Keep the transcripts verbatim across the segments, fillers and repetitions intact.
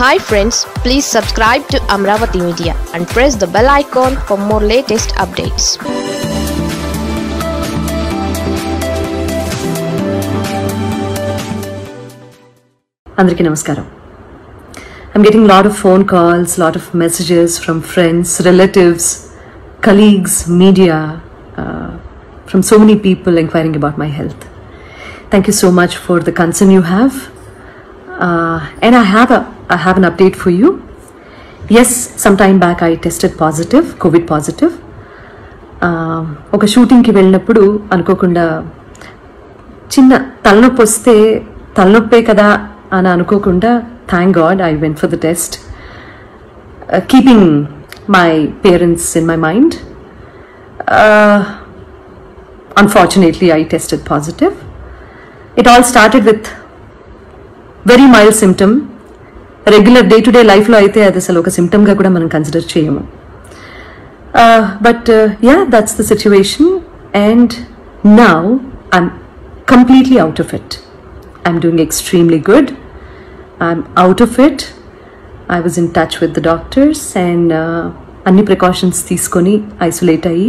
Hi friends, please subscribe to Amravati Media and press the bell icon for more latest updates. Andriki Namaskaram. I'm getting a lot of phone calls, lot of messages from friends, relatives, colleagues, media, uh, from so many people inquiring about my health. Thank you so much for the concern you have. Uh, and I have, a, I have an update for you. Yes, some time back I tested positive, COVID positive. Oka shooting ki vellinappudu anukokunda chinna talanoppi vaste talanoppe kada. And anukokunda, thank God, I went for the test, uh, keeping my parents in my mind. Uh, unfortunately, I tested positive. It all started with very mild symptom. Regular day-to-day life lo aithe adi asalu oka symptom ga kuda manam consider cheyamu. But uh, yeah, that's the situation. And now I'm completely out of it. I'm doing extremely good. I'm out of it. I was in touch with the doctors and uh, any precautions teeskoni isolate ayi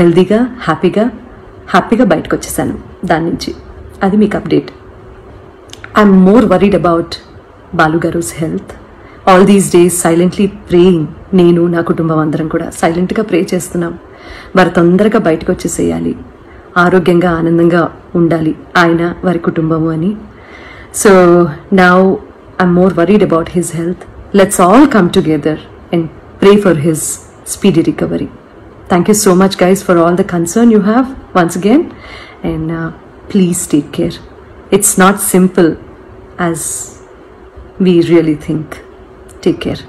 healthy ga happy ga happy ga bayatiki vachesanu dani nunchi adi meek update. I'm more worried about Balu garu's health. All these days silently praying, nenu na kutumbam andaram kuda silent ga pray chestunnam, varu tondaraga bayatiki vacheseyali, ఆరోగ్యంగా ఆనందంగా ఉండాలి ఆయన వారి కుటుంబము అని. So now I am more worried about his health. Let's all come together and pray for his speedy recovery. Thank you so much guys for all the concern you have once again. And please take care. It's not simple as we really think. Take care.